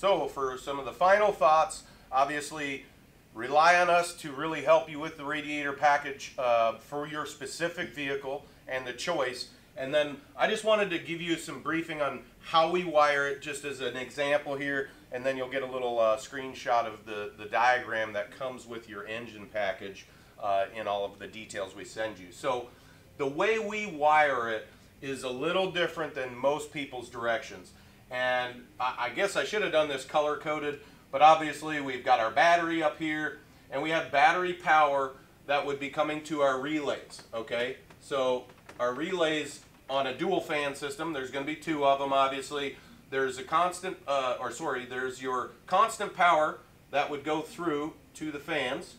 So for some of the final thoughts, obviously rely on us to really help you with the radiator package for your specific vehicle and the choice. And then I just wanted to give you some briefing on how we wire it, just as an example here, and then you'll get a little screenshot of the diagram that comes with your engine package in all of the details we send you. So the way we wire it is a little different than most people's directions. And I guess I should have done this color-coded, but obviously we've got our battery up here, and we have battery power that would be coming to our relays, okay? So our relays on a dual fan system, there's going to be two of them, obviously. There's a constant, there's your constant power that would go through to the fans,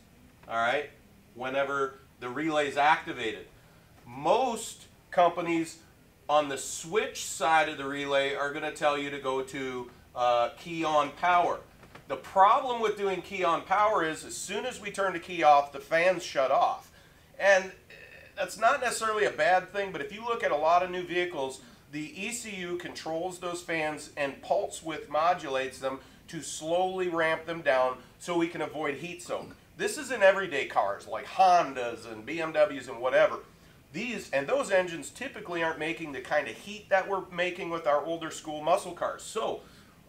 all right, whenever the relay's activated. Most companies on the switch side of the relay are going to tell you to go to key on power. The problem with doing key on power is as soon as we turn the key off, the fans shut off. And that's not necessarily a bad thing, but if you look at a lot of new vehicles, the ECU controls those fans and pulse width modulates them to slowly ramp them down so we can avoid heat soak. This is in everyday cars like Hondas and BMWs and whatever. These and those engines typically aren't making the kind of heat that we're making with our older school muscle cars. So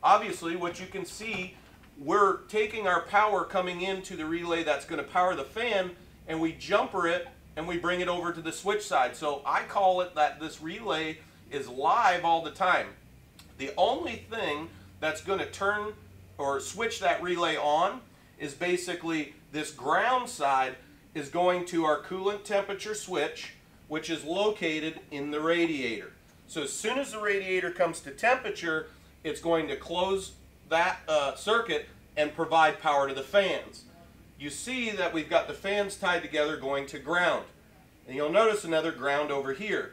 obviously what you can see, we're taking our power coming into the relay that's going to power the fan, and we jumper it and we bring it over to the switch side. So I call it that this relay is live all the time. The only thing that's going to turn or switch that relay on is basically this ground side is going to our coolant temperature switch, which is located in the radiator. So as soon as the radiator comes to temperature, it's going to close that circuit and provide power to the fans. You see that we've got the fans tied together going to ground. And you'll notice another ground over here.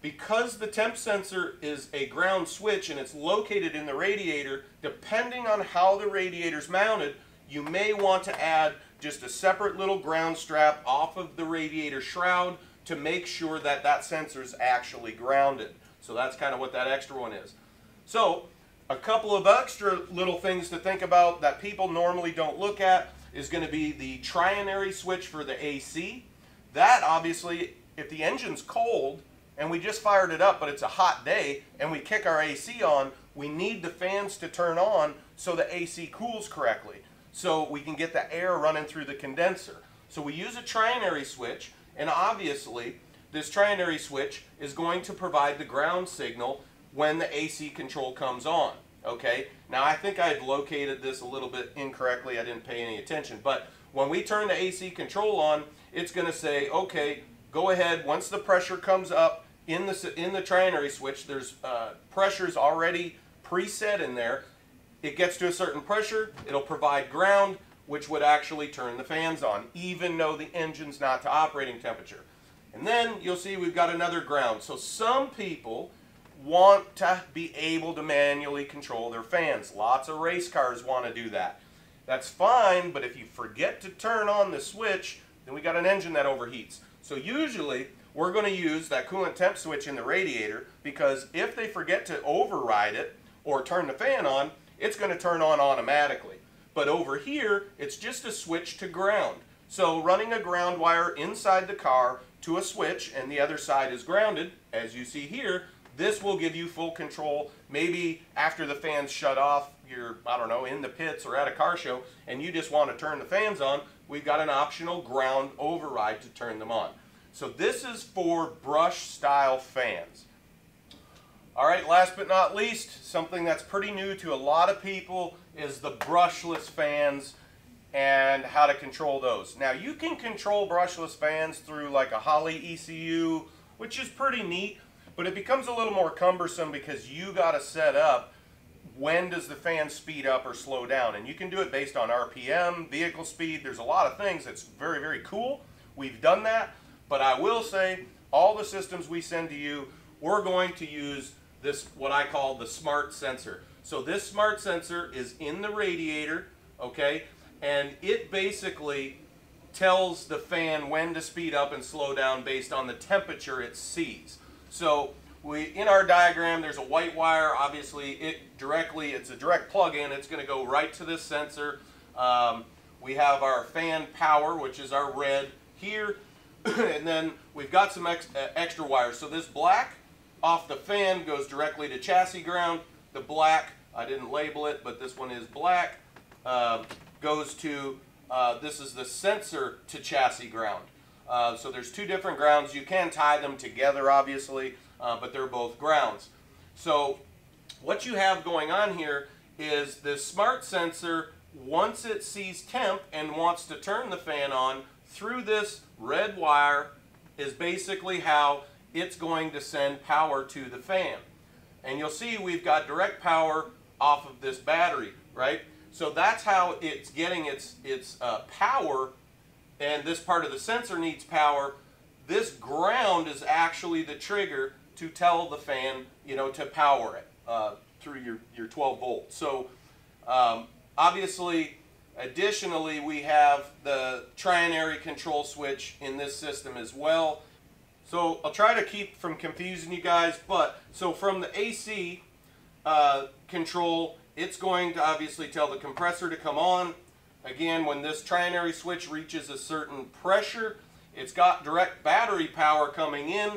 Because the temp sensor is a ground switch and it's located in the radiator, depending on how the radiator's mounted, you may want to add just a separate little ground strap off of the radiator shroud to make sure that that sensor's actually grounded. So that's kind of what that extra one is. So a couple of extra little things to think about that people normally don't look at is going to be the trinary switch for the AC. That obviously, if the engine's cold, and we just fired it up, but it's a hot day, and we kick our AC on, we need the fans to turn on so the AC cools correctly, so we can get the air running through the condenser. So we use a trinary switch, and obviously, this trinary switch is going to provide the ground signal when the AC control comes on, okay? Now, I think I had located this a little bit incorrectly. I didn't pay any attention, but when we turn the AC control on, it's going to say, okay, go ahead, once the pressure comes up in the trinary switch, there's pressures already preset in there. It gets to a certain pressure, it'll provide ground, which would actually turn the fans on, even though the engine's not to operating temperature. And then you'll see we've got another ground. So some people want to be able to manually control their fans. Lots of race cars want to do that. That's fine, but if you forget to turn on the switch, then we got an engine that overheats. So usually, we're going to use that coolant temp switch in the radiator, because if they forget to override it or turn the fan on, it's going to turn on automatically. But over here, it's just a switch to ground. So running a ground wire inside the car to a switch, and the other side is grounded, as you see here, this will give you full control. Maybe after the fans shut off, you're, I don't know, in the pits or at a car show, and you just want to turn the fans on, we've got an optional ground override to turn them on. So this is for brush style fans. All right, last but not least, something that's pretty new to a lot of people is the brushless fans and how to control those. Now, you can control brushless fans through like a Holley ECU, which is pretty neat, but it becomes a little more cumbersome because you got to set up when does the fan speed up or slow down. And you can do it based on RPM, vehicle speed. There's a lot of things that's very, very cool. We've done that. But I will say, all the systems we send to you, we're going to use this, what I call the smart sensor. So this smart sensor is in the radiator, okay? And it basically tells the fan when to speed up and slow down based on the temperature it sees. So in our diagram, there's a white wire. Obviously, it's a direct plug-in. It's going to go right to this sensor. We have our fan power, which is our red here, and then we've got some extra wires. So this black off the fan goes directly to chassis ground. The black, I didn't label it, but this one is black, goes to, this is the sensor to chassis ground. So there's two different grounds. You can tie them together, obviously, but they're both grounds. So what you have going on here is this smart sensor, once it sees temp and wants to turn the fan on, through this red wire is basically how it's going to send power to the fan. And you'll see we've got direct power off of this battery, right? So that's how it's getting its power, and this part of the sensor needs power. This ground is actually the trigger to tell the fan, you know, to power it through your 12 volts. So obviously, additionally, we have the trinary control switch in this system as well. So I'll try to keep from confusing you guys, but so from the AC control, it's going to obviously tell the compressor to come on. Again, when this trinary switch reaches a certain pressure, it's got direct battery power coming in.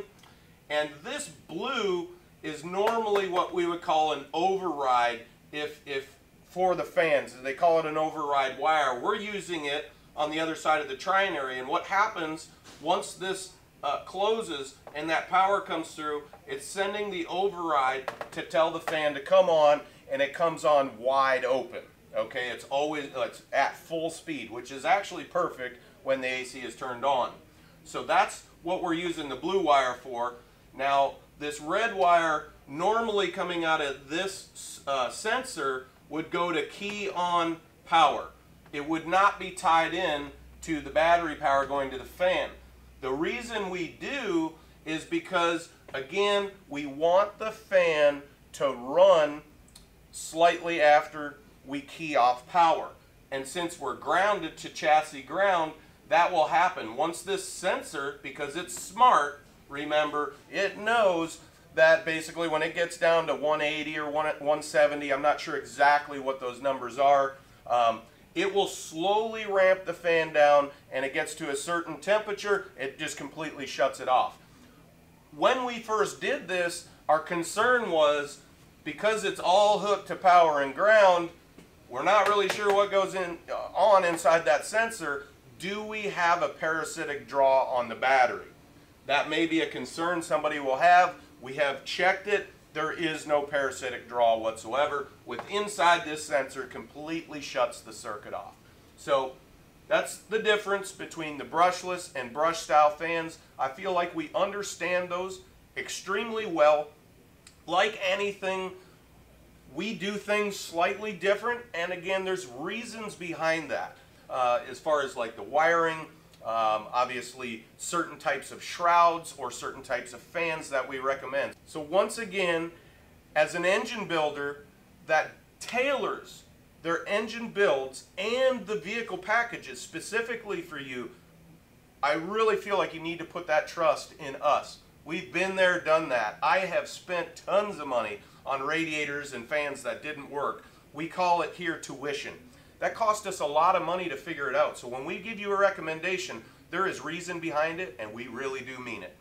And this blue is normally what we would call an override if for the fans. They call it an override wire. We're using it on the other side of the trinary. And what happens once this closes and that power comes through, it's sending the override to tell the fan to come on, and it comes on wide open. Okay, it's always at full speed, which is actually perfect when the AC is turned on. So that's what we're using the blue wire for. Now, this red wire normally coming out of this sensor would go to key on power. It would not be tied in to the battery power going to the fan. The reason we do is because, again, we want the fan to run slightly after we key off power. And since we're grounded to chassis ground, that will happen. Once this sensor, because it's smart, remember, it knows that basically when it gets down to 180 or 170, I'm not sure exactly what those numbers are, it will slowly ramp the fan down, and it gets to a certain temperature, it just completely shuts it off. When we first did this, our concern was, because it's all hooked to power and ground, we're not really sure what goes on inside that sensor. Do we have a parasitic draw on the battery? That may be a concern somebody will have. We have checked it. There is no parasitic draw whatsoever. With inside this sensor, completely shuts the circuit off. So that's the difference between the brushless and brush style fans. I feel like we understand those extremely well. Like anything, we do things slightly different, and again, there's reasons behind that. As far as like the wiring, obviously certain types of shrouds or certain types of fans that we recommend. So once again, as an engine builder that tailors their engine builds and the vehicle packages specifically for you, I really feel like you need to put that trust in us. We've been there, done that. I have spent tons of money on radiators and fans that didn't work. We call it here tuition. That cost us a lot of money to figure it out. So when we give you a recommendation, there is reason behind it, and we really do mean it.